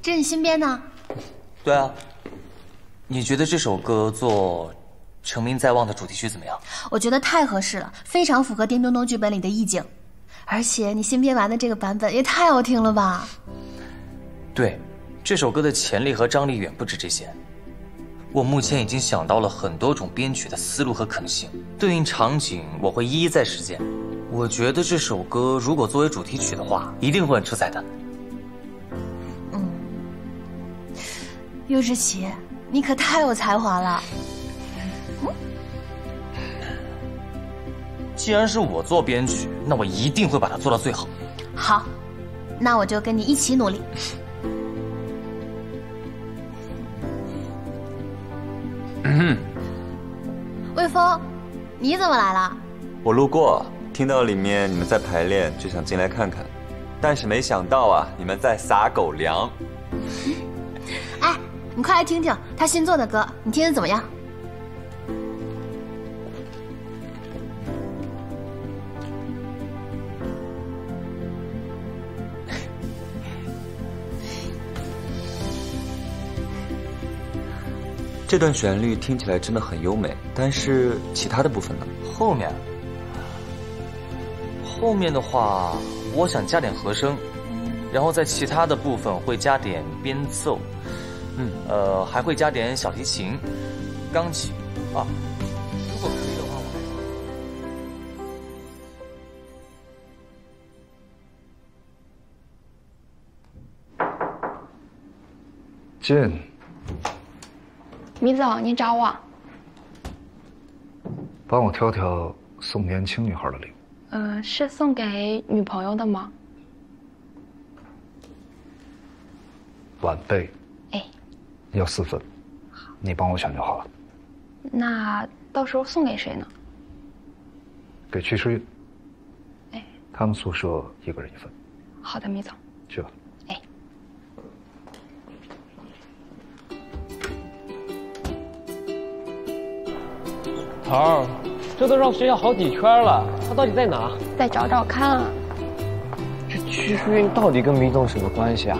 这是你新编的？对啊，你觉得这首歌做《成名在望》的主题曲怎么样？我觉得太合适了，非常符合丁东东剧本里的意境，而且你新编完的这个版本也太好听了吧！对，这首歌的潜力和张力远不止这些。我目前已经想到了很多种编曲的思路和可能性，对应场景我会一一再实践。我觉得这首歌如果作为主题曲的话，一定会很出彩的。 尤志奇，你可太有才华了！既然是我做编曲，那我一定会把它做到最好。好，那我就跟你一起努力。嗯，魏峰，你怎么来了？我路过，听到里面你们在排练，就想进来看看，但是没想到啊，你们在撒狗粮。哎。 你快来听听他新做的歌，你听听怎么样？这段旋律听起来真的很优美，但是其他的部分呢？后面的话，我想加点和声，然后在其他的部分会加点编奏。 还会加点小提琴、钢琴啊。如果可以的话，我还……Jane，米总，你找我？帮我挑挑送年轻女孩的礼物。是送给女朋友的吗？晚辈。 要4份，你帮我选就好了。那到时候送给谁呢？给屈诗韵。哎，他们宿舍1个人1份。好的，米总。去吧。哎。头儿，这都绕学校好几圈了，他到底在哪？再找找看啊。这屈诗韵到底跟米总什么关系啊？